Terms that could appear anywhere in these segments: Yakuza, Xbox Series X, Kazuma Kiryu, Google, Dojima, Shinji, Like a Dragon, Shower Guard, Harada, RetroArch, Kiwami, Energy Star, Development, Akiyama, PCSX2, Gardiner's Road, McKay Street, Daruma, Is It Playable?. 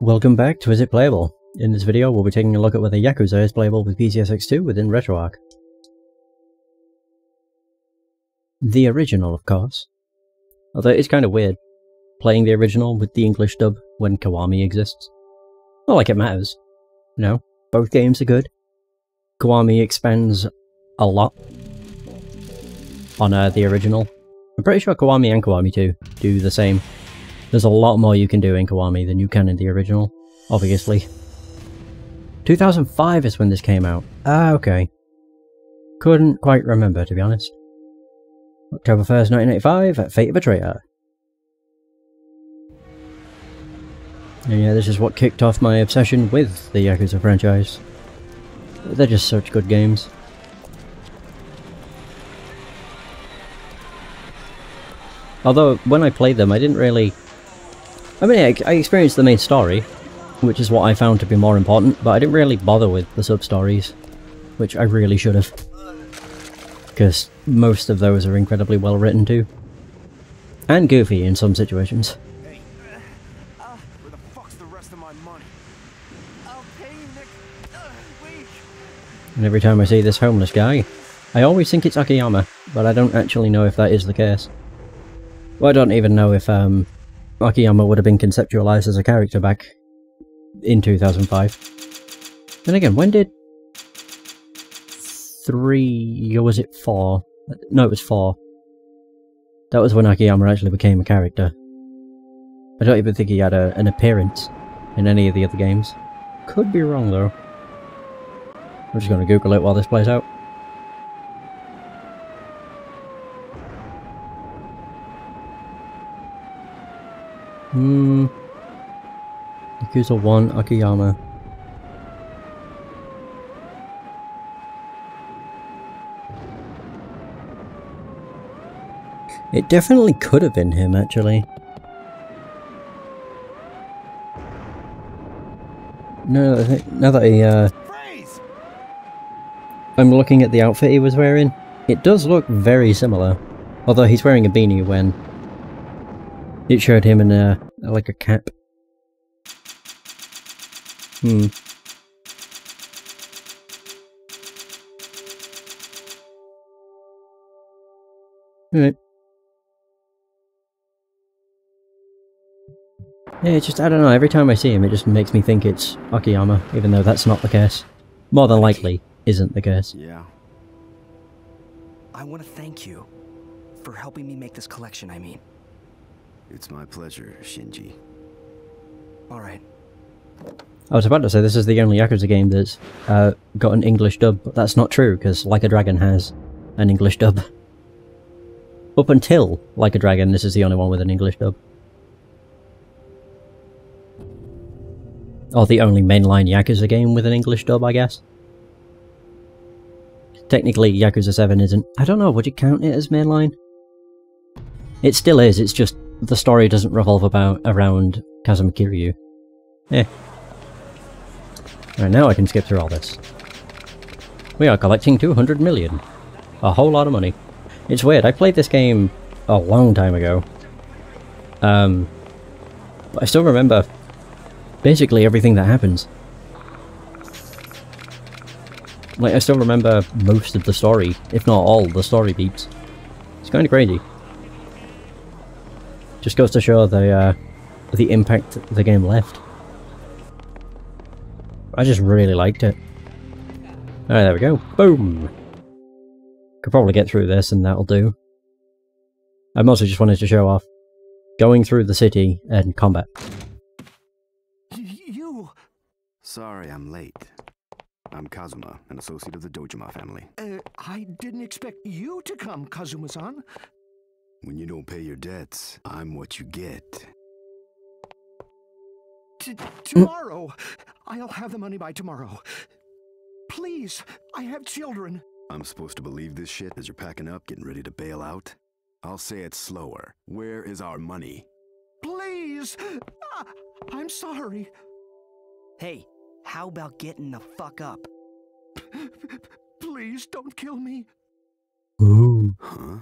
Welcome back to Is It Playable? In this video we'll be taking a look at whether Yakuza is playable with PCSX2 within RetroArch. The original, of course. Although it's kind of weird, playing the original with the English dub when Kiwami exists. Not like it matters. No, both games are good. Kiwami expands a lot on the original. I'm pretty sure Kiwami and Kiwami 2 do the same. There's a lot more you can do in Kiwami than you can in the original, obviously. 2005 is when this came out. Ah, okay. Couldn't quite remember, to be honest. October 1st, 1985, Fate of a Traitor. And yeah, this is what kicked off my obsession with the Yakuza franchise. They're just such good games. Although, when I played them, I didn't really... I mean, I experienced the main story, which is what I found to be more important, but I didn't really bother with the sub-stories, which I really should have, because most of those are incredibly well written too. And goofy in some situations. Hey, where the fuck's the rest of my money? I'll pay you next week. And every time I see this homeless guy, I always think it's Akiyama, but I don't actually know if that is the case. Well, I don't even know if Akiyama would have been conceptualized as a character back in 2005. Then again, when did 3, or was it 4? No, it was 4. That was when Akiyama actually became a character. I don't even think he had an appearance in any of the other games. Could be wrong though. I'm just going to Google it while this plays out. Yakuza 1, Akiyama. It definitely could have been him, actually. Now that I'm looking at the outfit he was wearing, it does look very similar. Although he's wearing a beanie when it showed him in like a cap. Alright. Yeah, it's just, I don't know, every time I see him it just makes me think it's Akiyama, even though that's not the case. More than likely isn't the case. Yeah. I want to thank you for helping me make this collection, I mean. It's my pleasure, Shinji. Alright. I was about to say this is the only Yakuza game that's got an English dub, but that's not true, because Like a Dragon has an English dub. Up until Like a Dragon, this is the only one with an English dub. Or the only mainline Yakuza game with an English dub, I guess. Technically, Yakuza 7 isn't... I don't know, would you count it as mainline? It still is, it's just... the story doesn't revolve around Kazuma Kiryu. Eh. Right, now I can skip through all this. We are collecting 200 million. A whole lot of money. It's weird, I played this game a long time ago. But I still remember basically everything that happens. Like, I still remember most of the story, if not all the story beats. It's kind of crazy. Just goes to show the impact the game left. I just really liked it. Alright, there we go. Boom! Could probably get through this and that'll do. I mostly just wanted to show off going through the city and combat. You! Sorry I'm late. I'm Kazuma, an associate of the Dojima family. I didn't expect you to come, Kazuma-san. When you don't pay your debts, I'm what you get. Tomorrow! I'll have the money by tomorrow. Please, I have children. I'm supposed to believe this shit as you're packing up, getting ready to bail out? I'll say it slower. Where is our money? Please! I'm sorry. Hey, how about getting the fuck up? Please don't kill me. Ooh. Huh?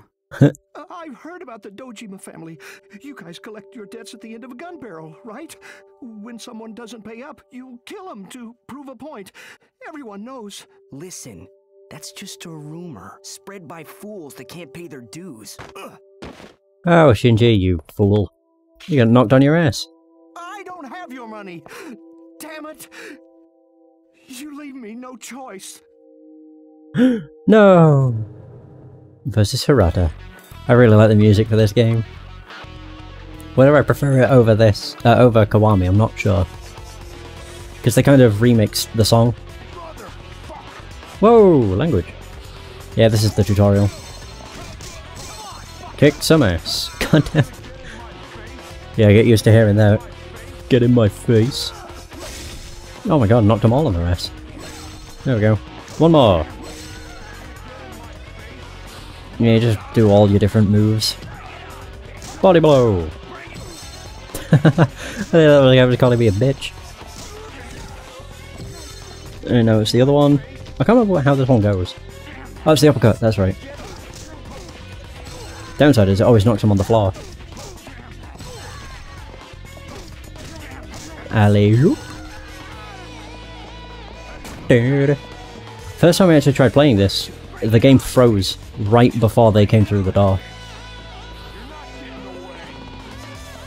I've heard about the Dojima family. You guys collect your debts at the end of a gun barrel, right? When someone doesn't pay up, you kill him to prove a point. Everyone knows. Listen, that's just a rumor spread by fools that can't pay their dues. Ugh. Oh, Shinji, you fool. You got knocked on your ass. I don't have your money. Damn it. You leave me no choice. No. Versus Harada. I really like the music for this game. Whether I prefer it over this, over Kiwami, I'm not sure. Because they kind of remixed the song. Whoa, language. Yeah, this is the tutorial. Kicked some ass. God damn. Yeah, I get used to hearing that. Get in my face. Oh my god, knocked them all on their ass. There we go. One more. Yeah, you just do all your different moves. Body blow! I think that was calling me a bitch. Oh no, it's the other one. I can't remember how this one goes. Oh, it's the uppercut, that's right. Downside is it always knocks him on the floor. Alley-oop. First time I actually tried playing this, the game froze right before they came through the door.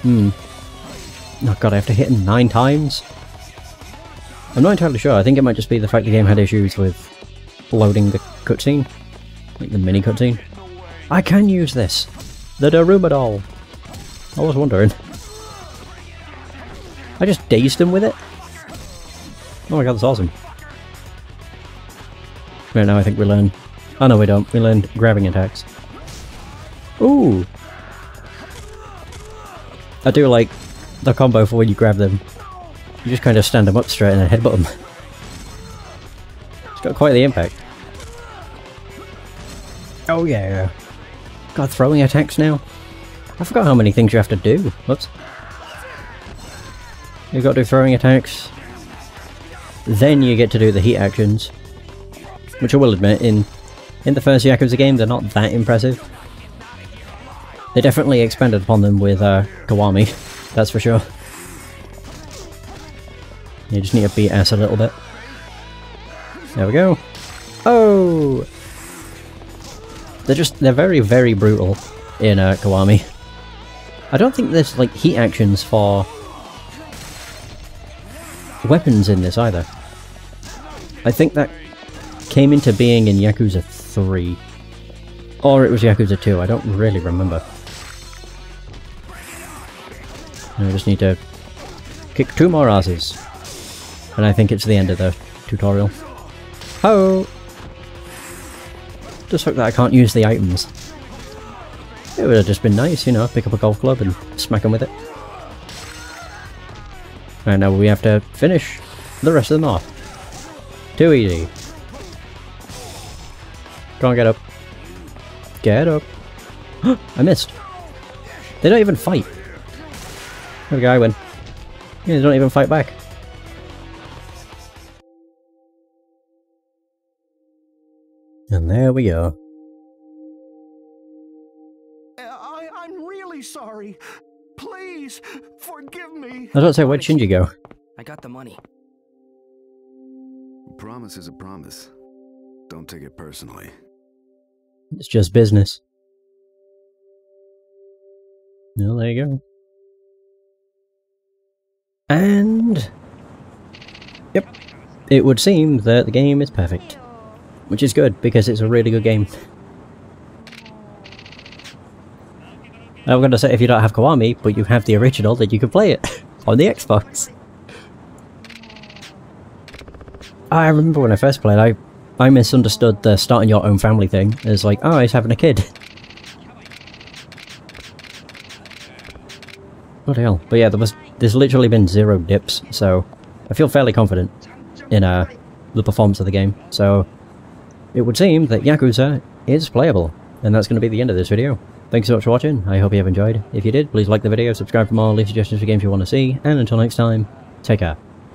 Oh god, I have to hit him 9 times? I'm not entirely sure, I think it might just be the fact the game had issues with loading the cutscene. Like the mini cutscene. I can use this! The Daruma doll! I was wondering. I just dazed him with it? Oh my god, that's awesome. Right now I think we learn. Oh no we don't, we learned grabbing attacks. Ooh! I do like the combo for when you grab them. You just kind of stand them up straight and then headbutt them. It's got quite the impact. Oh yeah! God, throwing attacks now? I forgot how many things you have to do. Whoops. You've got to do throwing attacks. Then you get to do the heat actions. Which I will admit, in the first Yakuza game, they're not that impressive. They definitely expanded upon them with Kiwami, that's for sure. You just need to beat ass a little bit. There we go. Oh! They're very, very brutal in Kiwami. I don't think there's, like, heat actions for weapons in this either. I think that came into being in Yakuza 3. Or it was Yakuza 2, I don't really remember. And I just need to kick 2 more asses. And I think it's the end of the tutorial. Oh! Just hope that I can't use the items. It would have just been nice, you know, pick up a golf club and smack them with it. And now we have to finish the rest of them off. Too easy. Come on, get up. Get up. I missed. They don't even fight. There we go, I win. Yeah, they don't even fight back. And there we go. I'm really sorry. Please forgive me. I don't say, where'd Shinji go? I got the money. A promise is a promise. Don't take it personally. It's just business. Well, there you go. And... yep. It would seem that the game is perfect. Which is good, because it's a really good game. I'm gonna say, if you don't have Kiwami, but you have the original, then you can play it. On the Xbox. I remember when I first played, I misunderstood the starting your own family thing as like, oh, he's having a kid. What the hell? But yeah, there's literally been 0 dips, so I feel fairly confident in the performance of the game. So it would seem that Yakuza is playable, and that's going to be the end of this video. Thanks so much for watching, I hope you have enjoyed. If you did, please like the video, subscribe for more, leave suggestions for games you want to see, and until next time, take care.